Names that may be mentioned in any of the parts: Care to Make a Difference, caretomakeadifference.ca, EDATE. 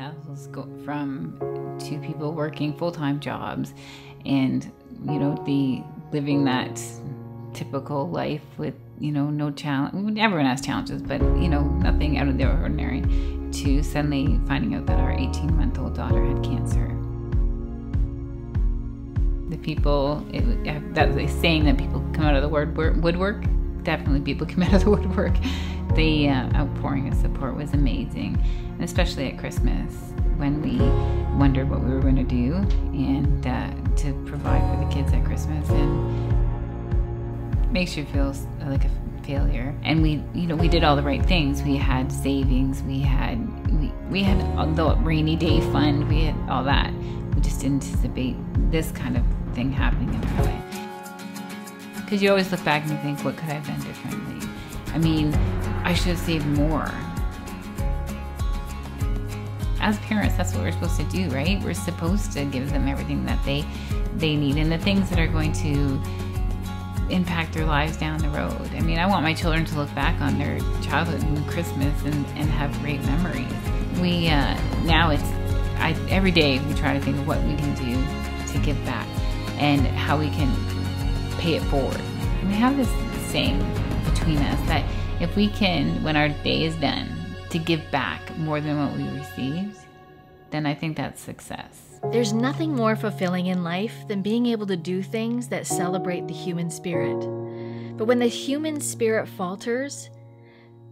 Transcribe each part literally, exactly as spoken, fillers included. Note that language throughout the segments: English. households go from two people working full-time jobs and, you know, the living that typical life with, you know, no challenge. Everyone has challenges, but, you know, nothing out of the ordinary, to suddenly finding out that our eighteen-month-old daughter had cancer. The people, it, that was a saying that people come out of the word woodwork. Definitely people come out of the woodwork. The uh, outpouring of support was amazing, and especially at Christmas when we wondered what we were going to do and uh, to provide for the kids at Christmas. And makes you feel like a failure. And we, you know, we did all the right things. We had savings. We had we we had the rainy day fund. We had all that. We just didn't anticipate this kind of thing happening in our life. Because you always look back and you think, what could I have done differently? I mean, I should have saved more. As parents, that's what we're supposed to do, right? We're supposed to give them everything that they they need, and the things that are going to impact their lives down the road. I mean, I want my children to look back on their childhood and Christmas and, and have great memories. We, uh, now it's, I, every day we try to think of what we can do to give back and how we can pay it forward. And we have this saying between us that if we can, when our day is done, to give back more than what we received, then I think that's success. There's nothing more fulfilling in life than being able to do things that celebrate the human spirit. But when the human spirit falters,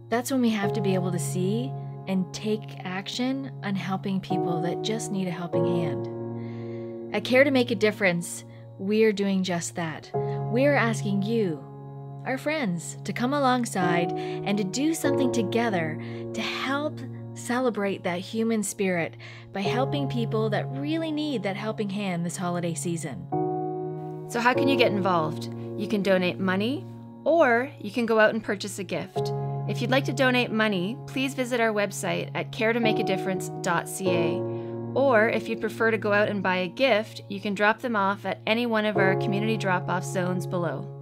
that's when we have to be able to see and take action on helping people that just need a helping hand. At Care to Make a Difference, we're doing just that. We're asking you, our friends, to come alongside and to do something together to help celebrate that human spirit by helping people that really need that helping hand this holiday season. So how can you get involved? You can donate money, or you can go out and purchase a gift. If you'd like to donate money, please visit our website at care to make a difference dot c a. Or if you'd prefer to go out and buy a gift, you can drop them off at any one of our community drop-off zones below.